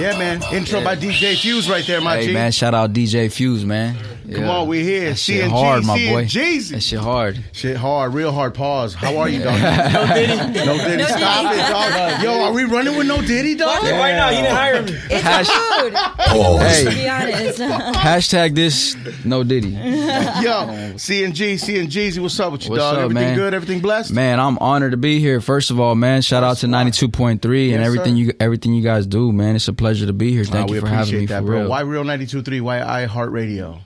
Yeah, man. Intro by DJ Fuse right there, my G. Hey, man, shout out DJ Fuse, man. Come on, we here. CNG, hard, my boy. Jeezy. That shit hard. Shit hard. Real hard. Pause. How are you, dog? No Diddy. No Diddy. Stop it, dog. Yo, are we running with No Diddy, dog? Yeah. Right now, he didn't hire me. It's food. Hey. To be honest. Hashtag this No Diddy. Yo, CNG, what's up with you, dog? Up, everything man? Good? Everything blessed? Man, I'm honored to be here. First of all, man, shout out to 92.3 and everything you guys do, man. It's a pleasure to be here. Thank you for having me. That, for real. Why Real 92.3? Why iHeartRadio?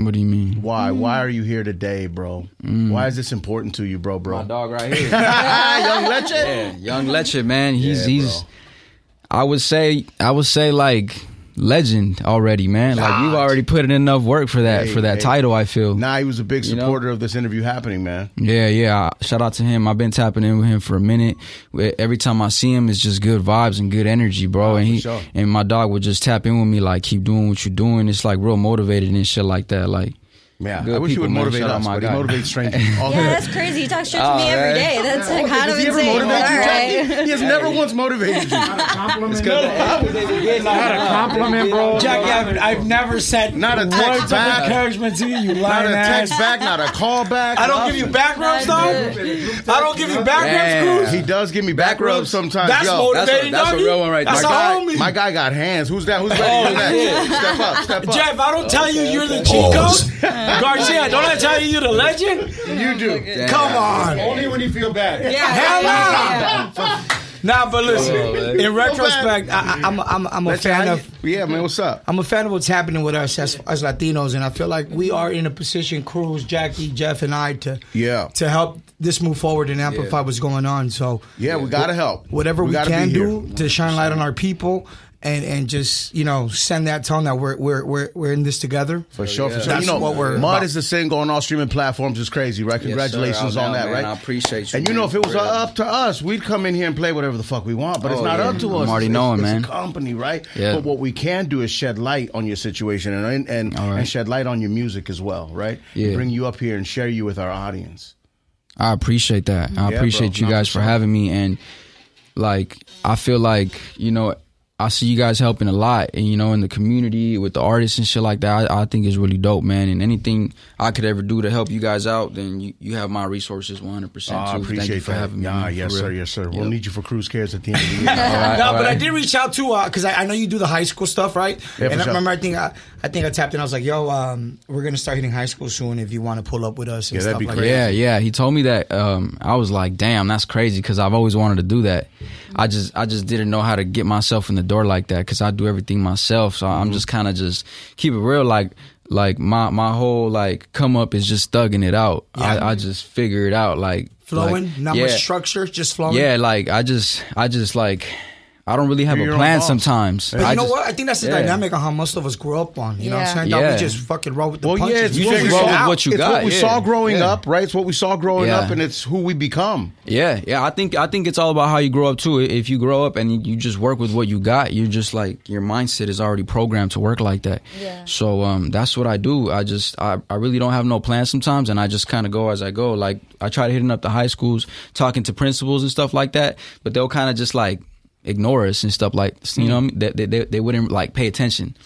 What do you mean? Why? Why are you here today, bro? Why is this important to you, bro? My dog right here, Young Lecher. Yeah, Young Lecher, man. He's. I would say like legend already, man. God. Like you've already put in enough work for that title. I feel. Nah, he was a big supporter of this interview happening, man. Yeah. Shout out to him. I've been tapping in with him for a minute. Every time I see him, it's just good vibes and good energy, bro. And my dog would just tap in with me, like keep doing what you're doing. It's like real motivated and shit like that, like. Yeah, I wish you would motivate us, but he motivates strangers. Yeah, that's crazy. He talks shit to me every day. That's like kind of insane. He has never once motivated you. Not a compliment. Not a compliment, bro. Jackie Evan, I've never said not a text back. Encouragement to you, not a text back, not a call back. I don't give you back rubs, though. I don't give you back rubs, Cruz. He does give me back rubs sometimes. That's motivating, that's a real one right there. That's a homie. My guy got hands. Who's that? Who's ready for that? Step up. Jeff, I don't tell you you're the Chico. Garcia, don't I tell you the legend? You do. Damn. Come on. Only when you feel bad. Yeah. Hell no. Nah, but listen. In retrospect, I'm a fan of. Yeah, man, what's up? I'm a fan of what's happening with us as Latinos, and I feel like we are in a position, Cruz, Jackie, Jeff, and I, to help this move forward and amplify what's going on. So we gotta help. Whatever we can do to shine light on our people. And just send that tone that we're in this together for sure. That's what we're about. Mud is the single on all streaming platforms. It's crazy, right? Congratulations on that, man. Right? I appreciate you. And man, if it was up to us, we'd come in here and play whatever the fuck we want. But it's not up to us. I'm already knowing, man. It's a company, right? Yeah. But what we can do is shed light on your situation and shed light on your music as well, right? Yeah. Bring you up here and share you with our audience. I appreciate that. I appreciate you guys for having me. And like, I feel like I see you guys helping a lot, and in the community with the artists and shit like that. I think it's really dope, man. And anything I could ever do to help you guys out, then you have my resources 100%. I appreciate Thank you for having me. Yes, sir. Yep. We'll need you for Cruise Cares at the end of the year. But I did reach out to because I know you do the high school stuff, right? Yeah, and I remember, I think I tapped in. I was like, "Yo, we're gonna start hitting high school soon. If you want to pull up with us, and that'd be crazy." Yeah. He told me that. I was like, "Damn, that's crazy," because I've always wanted to do that. I just didn't know how to get myself in the door like that, because I do everything myself, so I'm just kind of keep it real, like my whole come up is just thugging it out. I just figure it out, like flowing, much structure, just flowing. Yeah, like I just like I don't really have a plan sometimes. But you know what? I think that's the dynamic of how most of us grew up on. You know what I'm saying? That we just fucking roll with the punches. Well, you just roll with what you got. It's what we saw growing up, right? It's what we saw growing up, and it's who we become. Yeah. I think it's all about how you grow up, too. If you grow up and you just work with what you got, you're just like, your mindset is already programmed to work like that. Yeah. So that's what I do. I really don't have no plan sometimes, and I just kind of go as I go. Like, I try to hitting up the high schools, talking to principals and stuff like that, but they'll kind of just ignore us and stuff like what I mean? They wouldn't pay attention,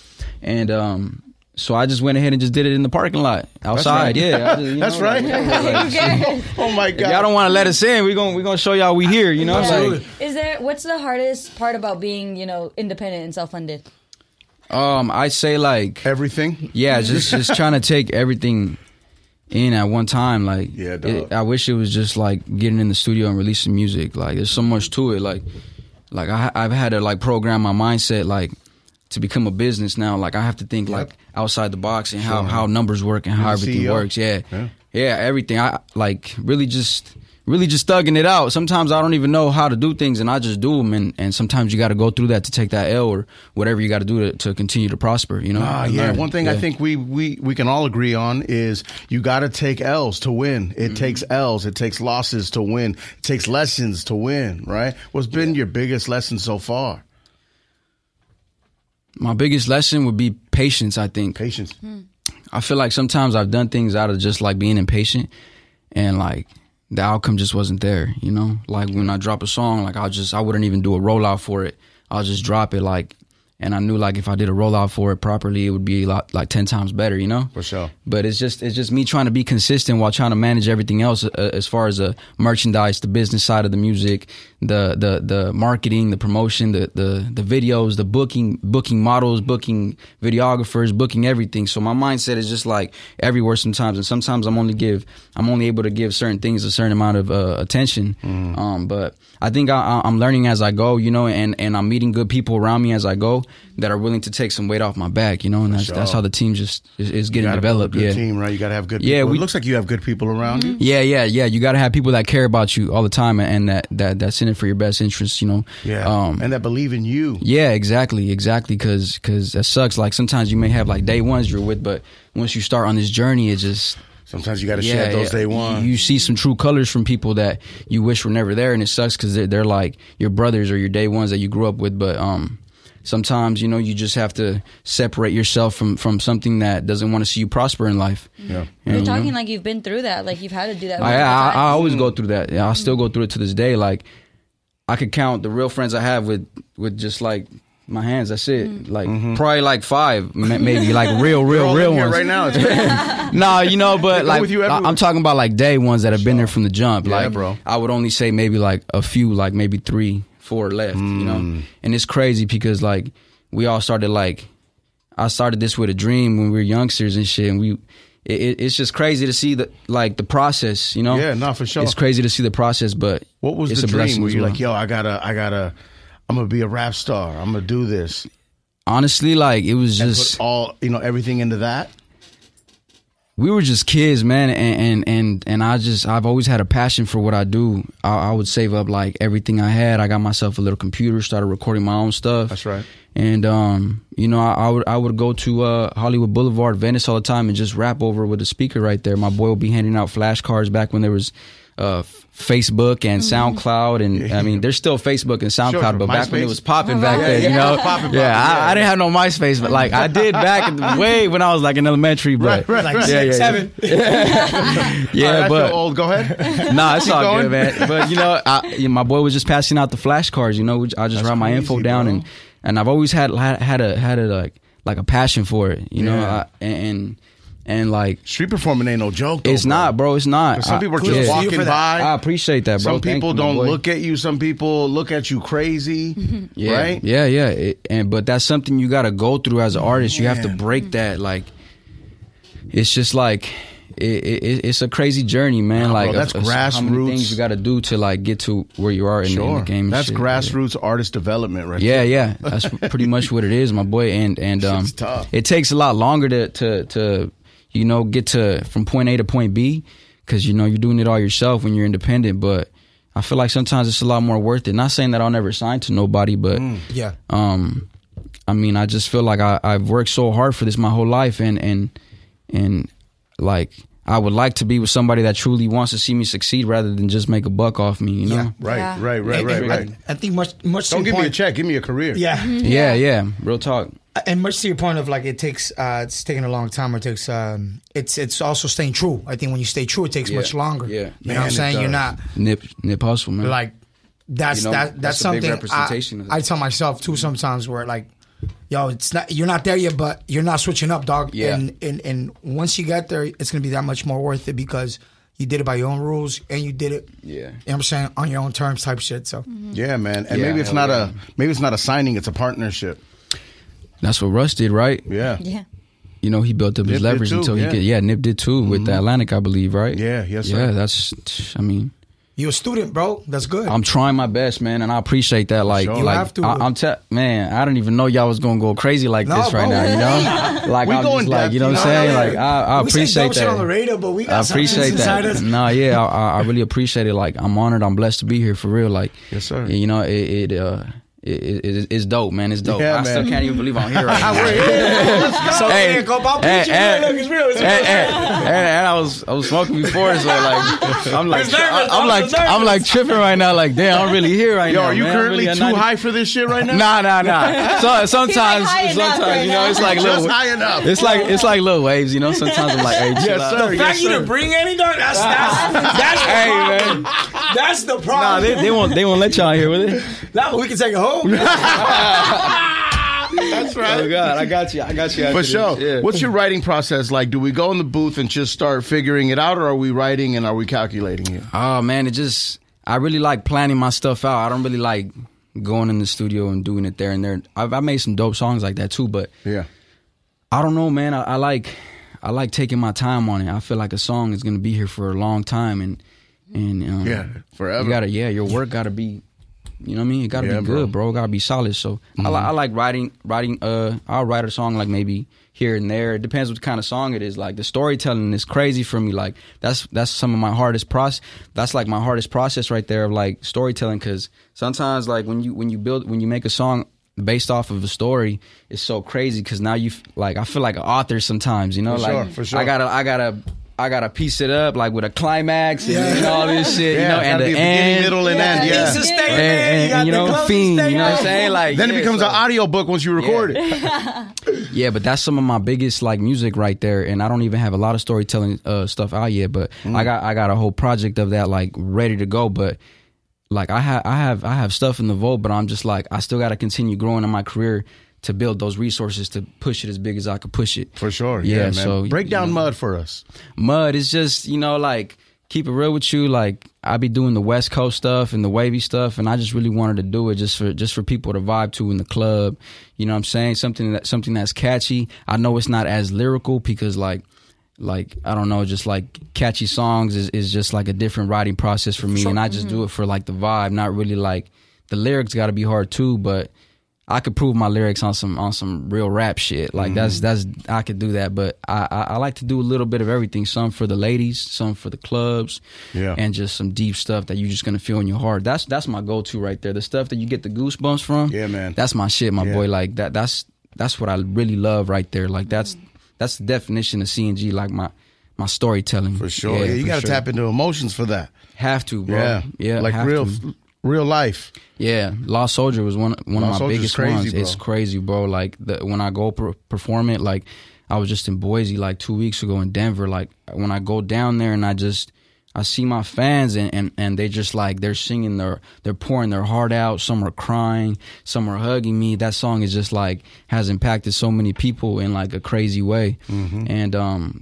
and so I just went ahead and just did it in the parking lot outside. Oh my God! If y'all don't want to let us in, we're gonna show y'all we here. Absolutely. What's the hardest part about being independent and self-funded? I say everything. Yeah, just trying to take everything in at one time. I wish it was just getting in the studio and releasing music. There's so much to it. I've had to program my mindset to become a business now. I have to think outside the box and how numbers work and how everything works. Yeah, everything. I really just thugging it out. Sometimes I don't even know how to do things, and I just do them. And sometimes you got to go through that to take that L or whatever you got to do to continue to prosper. One thing I think we can all agree on is you got to take L's to win. It takes L's. It takes losses to win. It takes lessons to win, right? What's been your biggest lesson so far? My biggest lesson would be patience, I think. Patience. I feel like sometimes I've done things out of just being impatient and the outcome just wasn't there. When I drop a song, I wouldn't even do a rollout for it. I'll just drop it, like, and I knew, like, if I did a rollout for it properly, it would be a lot, like 10 times better, you know? For sure. But it's just me trying to be consistent while trying to manage everything else as far as the merchandise, the business side of the music, the marketing, the promotion, the videos, the booking models, booking videographers, booking everything. So my mindset is just like everywhere sometimes, and sometimes I'm only able to give certain things a certain amount of attention. Mm. But I think I'm learning as I go, you know, and I'm meeting good people around me as I go that are willing to take some weight off my back, you know, and that's how the team just is getting developed. Yeah, team, right? You got to have good people. Yeah, it looks like you have good people around you. Yeah. You got to have people that care about you all the time and that's in it for your best interest, you know. Yeah, and that believe in you. Yeah, exactly, because that sucks. Like sometimes you may have like day ones you're with, but once you start on this journey, it just... Sometimes you got to shed those day one. You see some true colors from people that you wish were never there, and it sucks because they're like your brothers or your day ones that you grew up with, but... Sometimes, you know, you just have to separate yourself from something that doesn't want to see you prosper in life. Yeah. You're talking, you know? Like you've been through that, like you've had to do that. I always go through that. Yeah, I still go through it to this day. Like I could count the real friends I have with just like my hands. That's it. Like probably like five, maybe like real ones. Right now, it's nah, you know, but like I'm talking about like day ones that have been there from the jump. Yeah, like, bro, I would only say maybe like a few, like maybe 3-4 left, you know. And it's crazy because like we all started, like I started this with a dream when we were youngsters and shit, and it's just crazy to see the process, you know. Yeah, not for sure. It's crazy to see the process, but what was the dream? Were you like, yo, I'm gonna be a rap star, I'm gonna do this? Honestly, like it was just all, you know, everything into that. We were just kids, man, and I've always had a passion for what I do. I would save up like everything I had. I got myself a little computer, started recording my own stuff. That's right. And you know, I would go to Hollywood Boulevard, Venice all the time and just rap over with a speaker right there. My boy would be handing out flashcards back when there was Facebook and SoundCloud, and I mean, there's still Facebook and SoundCloud, but MySpace? Back when it was popping back then, you know, I didn't have no MySpace, but like I did back way when I was like in elementary, but like 6, 7. Yeah, but old. Go ahead. Nah, it's all good, man. But you know, my boy was just passing out the flashcards. You know, I just write my info down, and I've always had a like a passion for it. You know, And like street performing ain't no joke, though, it's not, bro. It's not. But some people are just walking by. I appreciate that, bro. Some people don't look at you. Some people look at you crazy. Yeah, right? Yeah. But that's something you got to go through as an artist. You have to break that. Like, it's just like it's a crazy journey, man. Yeah, like, bro, that's grassroots. How many things you got to do to like get to where you are in the game? That's grassroots artist development, right? Yeah. That's pretty much what it is, my boy. And it's tough. It takes a lot longer to you know, get to from point A to point B, because, you know, you're doing it all yourself when you're independent. But I feel like sometimes it's a lot more worth it. Not saying that I'll never sign to nobody, but I mean, I just feel like I've worked so hard for this my whole life, and like I would like to be with somebody that truly wants to see me succeed rather than just make a buck off me, you know? Yeah. Right. I think much. Don't give me a check, give me a career. Yeah. Real talk. And much to your point of like it takes, it's taking a long time. It takes, it's also staying true. I think when you stay true, it takes much longer. Yeah, you know what I'm saying? You're not nip hustle, man. Like that's, you know, that's something I tell myself too sometimes, where like, yo, it's not, you're not there yet, but you're not switching up, dog. Yeah. And once you get there, it's gonna be that much more worth it because you did it by your own rules, and you did it, you know what I'm saying, on your own terms type shit. So yeah, man. And maybe it's not a signing, it's a partnership. That's what Russ did, right? Yeah. You know, he built up his leverage too, until he could. Yeah, Nip did too with the Atlantic, I believe, right? Yeah, yes, sir. Yeah, that's. I mean, you're a student, bro. That's good. I'm trying my best, man, and I appreciate that. Like, sure. You have to. Man, I didn't even know y'all was gonna go crazy like this right now. You know, like I'm just like, you know what I'm saying? Like, I appreciate that. On the radio, but we got, I appreciate that. No, yeah, I really appreciate it. Like, I'm honored. I'm blessed to be here for real. Like, yes, sir. You know, it's dope, man. It's dope. Yeah, I still can't even believe I'm here right now. And I was smoking before, so like I'm like tripping right now. Like, damn, I'm really here right now. Yo, are you currently really too high for this shit right now? Nah. So sometimes you know, it's like little, high enough. It's like little waves, you know. Sometimes I'm like, hey, the fact you didn't bring any, dog. That's the problem. Nah, they won't let y'all here with it. We can take a whole. bro. That's right. Oh God, I got you. I got you. For sure. Yeah. What's your writing process like? Do we go in the booth and just start figuring it out, or are we writing and are we calculating it? Oh man, it just, I really like planning my stuff out. I don't really like going in the studio and doing it there and there. I made some dope songs like that too, but yeah, I don't know, man. I like taking my time on it. I feel like a song is gonna be here for a long time and yeah, forever. You gotta, yeah, your work gotta be. You know what I mean? It gotta be good, bro. It gotta be solid. So I like writing. I'll write a song like maybe here and there. It depends what kind of song it is. Like the storytelling is crazy for me. Like that's some of my hardest process. That's like my hardest process right there of like storytelling. Because sometimes like when you make a song based off of a story, it's so crazy. Because now I feel like an author sometimes. You know, for like sure, for sure. I gotta piece it up like with a climax and all this shit, you know, and the end, middle, and end, and you know, fiend, you know what I'm saying? Like then it becomes an audio book once you record it. Yeah, but that's some of my biggest like music right there, and I don't even have a lot of storytelling stuff out yet, but I got a whole project of that like ready to go, but like I have stuff in the vault, but I'm just like I still got to continue growing in my career to build those resources to push it as big as I could push it. For sure. Yeah, man. So, break down Mud for us. Mud is just, you know, like, keep it real with you. Like, I be doing the West Coast stuff and the wavy stuff, and I just really wanted to do it just for people to vibe to in the club. You know what I'm saying? Something that's catchy. I know it's not as lyrical because, like I don't know, just like catchy songs is just like a different writing process for me, and I just do it for, like, the vibe, not really, like, the lyrics got to be hard, too, but I could prove my lyrics on some real rap shit. Like that's I could do that, but I like to do a little bit of everything. Some for the ladies, some for the clubs, and just some deep stuff that you're just gonna feel in your heart. That's my go-to right there. The stuff that you get the goosebumps from. Yeah, man. That's my shit, my boy. Like that's what I really love right there. Like that's the definition of CNG. Like my storytelling. For sure. Yeah, you gotta tap into emotions for that. Have to, bro. Yeah like real. Real life. Yeah. Lost Soldier was one of my biggest ones. It's crazy, bro. Like, when I go perform it, like, I was just in Boise, like, 2 weeks ago in Denver. Like, when I go down there and I see my fans and they just, like, they're singing, they're pouring their heart out. Some are crying. Some are hugging me. That song is just, like, has impacted so many people in, like, a crazy way. And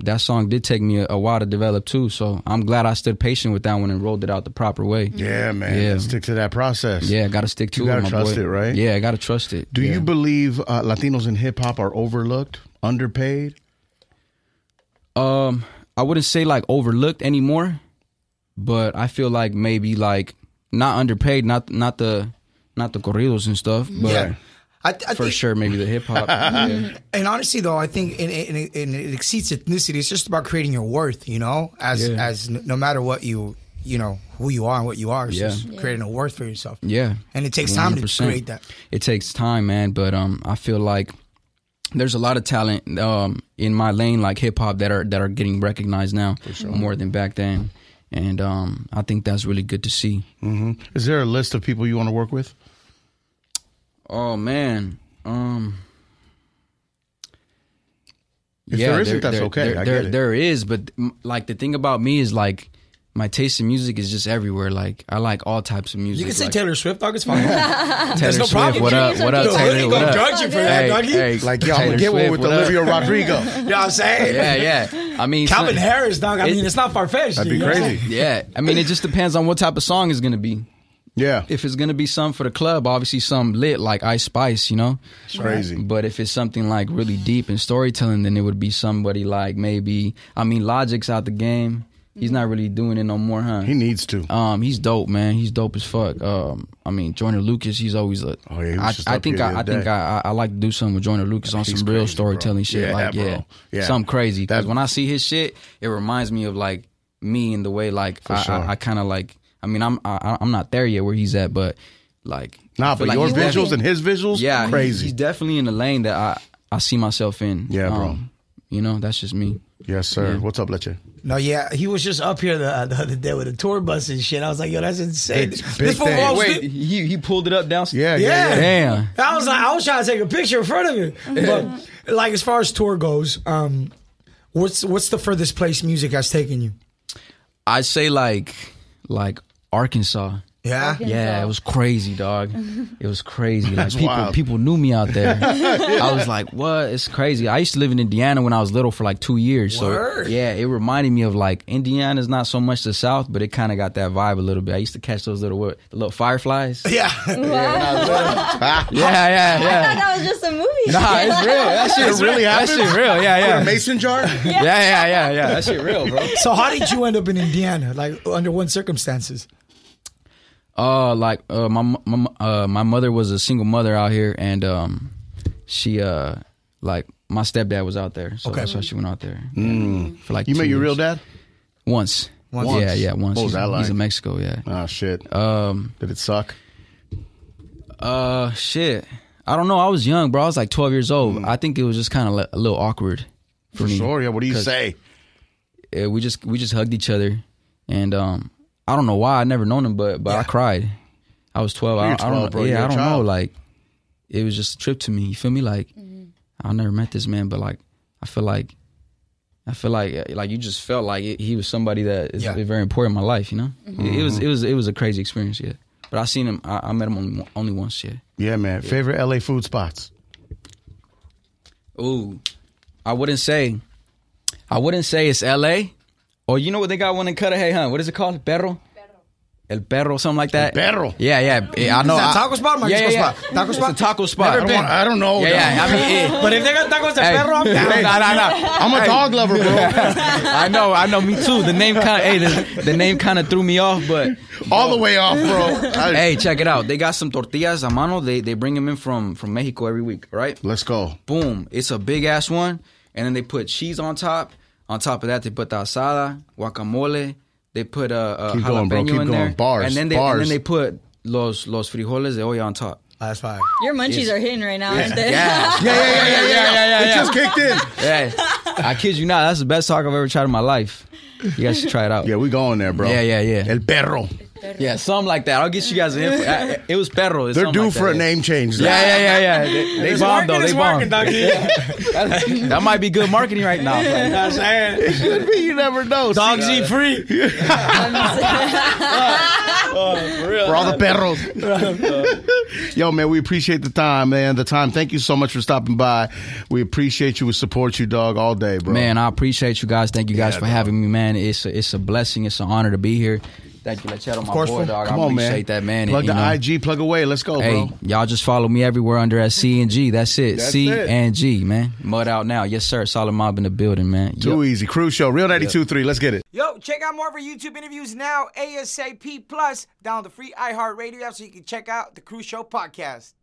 that song did take me a while to develop, too. So I'm glad I stood patient with that one and rolled it out the proper way. Yeah, man. Yeah. Stick to that process. Yeah, got to stick to it, my boy. You got to trust it, right? Yeah, I got to trust it. Do you believe Latinos in hip-hop are overlooked, underpaid? I wouldn't say, like, overlooked anymore. But I feel like maybe like not underpaid, not the corridos and stuff. But I think maybe the hip hop. And honestly, though, I think it exceeds ethnicity. It's just about creating your worth, you know, as no matter what you know who you are and what you are. It's just creating a worth for yourself. Yeah, and it takes time 100%. To create that. It takes time, man. But I feel like there's a lot of talent in my lane, like hip hop, that are getting recognized now more than back then. And I think that's really good to see. Is there a list of people you want to work with? Oh, man. If there isn't, that's okay. I get it. There is, but like the thing about me is like my taste in music is just everywhere. Like I like all types of music. You can say like, Taylor Swift, dog. It's fine. Taylor Swift, problem. What up, Taylor? What up? Drug you for that, doggy. Hey, like y'all gonna get one with Olivia Rodrigo. You know what I'm saying? Yeah. I mean, Calvin Harris, dog. I mean, it's not far fetched. That'd be crazy. Yeah. I mean, it just depends on what type of song it's gonna be. Yeah. If it's gonna be something for the club, obviously something lit like Ice Spice, you know. It's crazy. But if it's something like really deep and storytelling, then it would be somebody like maybe. I mean, Logic's out the game. He's not really doing it no more, huh? He needs to. He's dope, man. He's dope as fuck. I mean, Joyner Lucas, he's always a... Oh, yeah, he was just I like to do something with Joyner Lucas on some crazy, real storytelling shit. Yeah, like, something crazy. Because when I see his shit, it reminds me of, like, me in the way, like, I kind of, like... I mean, I'm not there yet where he's at, but, like... Nah, but like your visuals and his visuals? Yeah, crazy. He's definitely in the lane that I see myself in. Yeah, bro. You know, that's just me. Yes, sir. Yeah. What's up, Lecher? No, yeah, he was just up here the other day with a tour bus and shit. I was like, yo, that's insane. Wait, he pulled it up downstairs? Yeah. Damn. I was trying to take a picture in front of him. But like, as far as tour goes, what's the furthest place music has taken you? I'd say like Arkansas. Yeah? Yeah, it was crazy, dog. It was crazy. Like people knew me out there. Yeah. I was like, what? It's crazy. I used to live in Indiana when I was little for like 2 years. Word. So yeah, it reminded me of like Indiana's not so much the South, but it kind of got that vibe a little bit. I used to catch those little fireflies. Yeah. Wow. Yeah, yeah, yeah. I thought that was just a movie. Nah, it's real. That shit really happened. That shit real. Yeah, yeah. With a mason jar. Yeah. Yeah, yeah, yeah, yeah. That shit real, bro. So how did you end up in Indiana? Like under what circumstances? My mother was a single mother out here, and my stepdad was out there, so that's why she went out there. Mm. For like you met your real dad? Once. Yeah, yeah, once. What was that like? He's in Mexico, yeah. Oh shit. Did it suck? Shit. I don't know. I was young, bro. I was like 12 years old. I think it was just kind of a little awkward for me. Sure. Yeah. What do you say? Yeah, we just hugged each other, and I don't know why. I never known him, but I cried. I was 12. I don't know. Like, it was just a trip to me. You feel me? Like, I never met this man, but like, I feel like you just felt like he was somebody that is very important in my life. You know, it was a crazy experience. Yeah, but I seen him. I met him only once. Yeah. Yeah, man. Yeah. Favorite LA food spots? Ooh, I wouldn't say it's LA. Oh, you know what they got one in Cudahy, huh? What is it called? Perro? El Perro, something like that. El Perro. Yeah, yeah. I know. Is that a taco spot or Mexico spot? Taco spot? It's a taco spot. I don't know. Yeah, yeah. I mean, but if they got tacos at Perro, I'm down. No. I'm a dog lover, bro. I know. Me too. The name kind of threw me off, but... All the way off, bro. Hey, check it out. They got some tortillas a mano. They bring them in from Mexico every week, right? Let's go. Boom. It's a big-ass one, and then they put cheese on top. On top of that, they put the asada, guacamole. They put jalapeno in there. Bars, and then they put los frijoles de olla on top. That's fine. Your munchies are hitting right now, aren't they? Yeah. It just kicked in. Yeah. I kid you not. That's the best taco I've ever tried in my life. You guys should try it out. Yeah, we going there, bro. Yeah. El Perro. Yeah, something like that. I'll get you guys an info. It was Perro. They're due for a name change. Though. Yeah. They bombed, though. They bombed. That might be good marketing right now. That's it should be. You never know. Dogs eat free. For real, for all the Perros. Yo, man, we appreciate the time, man. Thank you so much for stopping by. We appreciate you. We support you, dog, all day, bro. Man, I appreciate you guys. Thank you guys for having me, man. It's a blessing. It's an honor to be here. Thank you, Lechero, my boy, dog. Come on, man. I appreciate that, man. Plug the IG, plug away. Let's go, bro. Hey, y'all just follow me everywhere under at CNG. That's it. CNG, man. Mud out now. Yes, sir. Solid Mob in the building, man. Too easy. Cruise Show. Real 92.3. Let's get it. Yo, check out more of our YouTube interviews now. ASAP Plus. Download the free iHeartRadio app so you can check out the Cruise Show podcast.